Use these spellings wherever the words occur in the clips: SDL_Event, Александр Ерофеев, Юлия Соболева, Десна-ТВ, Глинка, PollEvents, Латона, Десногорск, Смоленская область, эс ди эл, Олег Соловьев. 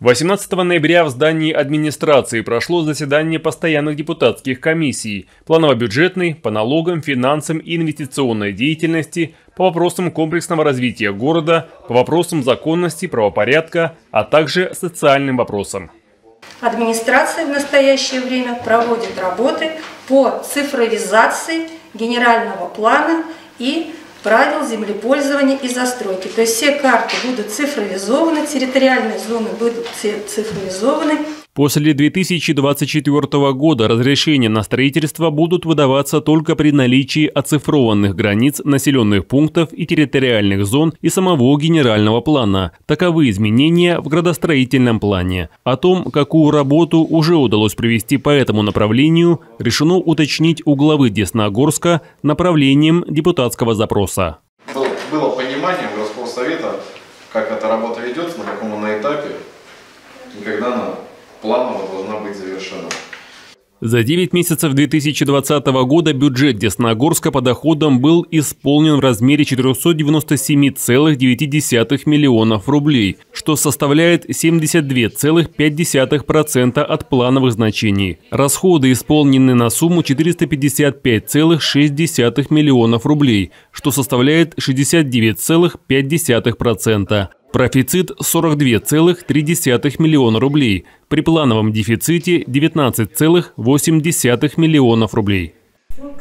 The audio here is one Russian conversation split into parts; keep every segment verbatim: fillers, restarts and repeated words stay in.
восемнадцатого ноября в здании администрации прошло заседание постоянных депутатских комиссий планово-бюджетной, по налогам, финансам и инвестиционной деятельности, по вопросам комплексного развития города, по вопросам законности, правопорядка, а также социальным вопросам. Администрация в настоящее время проводит работы по цифровизации генерального плана и правил землепользования и застройки. То есть все карты будут цифровизованы, территориальные зоны будут цифровизованы. После две тысячи двадцать четвёртого года разрешения на строительство будут выдаваться только при наличии оцифрованных границ населенных пунктов и территориальных зон и самого генерального плана. Таковы изменения в градостроительном плане. О том, какую работу уже удалось привести по этому направлению, решено уточнить у главы Десногорска направлением депутатского запроса. Было понимание городского совета, как эта работа ведется, на каком она этапе и когда она планово должна быть завершена. За девять месяцев две тысячи двадцатого года бюджет Десногорска по доходам был исполнен в размере четырёхсот девяноста семи целых девяти десятых миллионов рублей, что составляет семьдесят две целых пять десятых процента от плановых значений. Расходы исполнены на сумму четыреста пятьдесят пять целых шесть десятых миллионов рублей, что составляет шестьдесят девять целых пять десятых процента. Профицит сорок две целых три десятых миллиона рублей, при плановом дефиците девятнадцать целых восемь десятых миллионов рублей.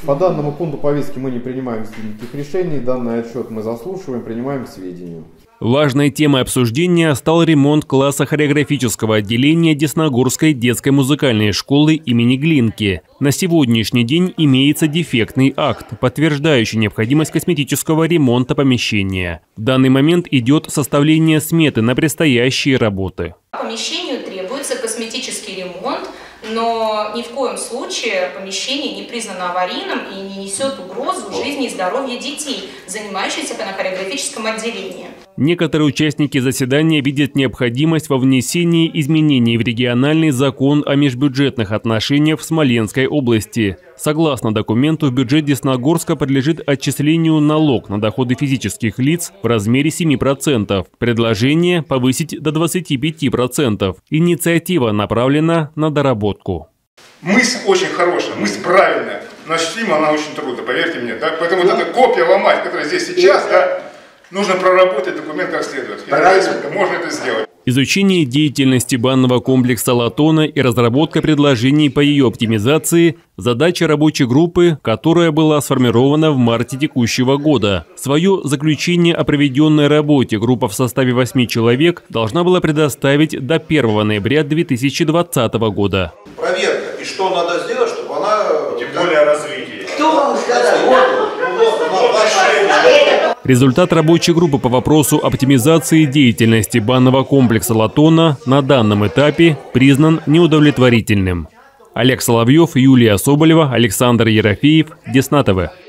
По данному пункту повестки мы не принимаем никаких решений, данный отчет мы заслушиваем, принимаем к сведению. Важной темой обсуждения стал ремонт класса хореографического отделения Десногорской детской музыкальной школы имени Глинки. На сегодняшний день имеется дефектный акт, подтверждающий необходимость косметического ремонта помещения. В данный момент идет составление сметы на предстоящие работы. Помещению требуется косметический ремонт, но ни в коем случае помещение не признано аварийным и не несет угрозу жизни и здоровью детей, занимающихся на хореографическом отделении. Некоторые участники заседания видят необходимость во внесении изменений в региональный закон о межбюджетных отношениях в Смоленской области. Согласно документу, в бюджет Десногорска подлежит отчислению налог на доходы физических лиц в размере семи процентов. Предложение повысить до двадцати пяти процентов. Инициатива направлена на доработку. Мысль очень хорошая, мысль правильная. Но считаем, она очень трудно, поверьте мне. Да? Поэтому вот эта копия ломать, которая здесь сейчас... Да? Нужно проработать документ как следует. И можно это сделать. Изучение деятельности банного комплекса «Латона» и разработка предложений по ее оптимизации – задача рабочей группы, которая была сформирована в марте текущего года. Свое заключение о проведенной работе группа в составе восьми человек должна была предоставить до первого ноября две тысячи двадцатого года. Проверка. И что надо сделать, чтобы она... Тем более развитие. Кто вам сказал? Результат рабочей группы по вопросу оптимизации деятельности банного комплекса «Латона» на данном этапе признан неудовлетворительным. Олег Соловьев, Юлия Соболева, Александр Ерофеев, Десна-ТВ.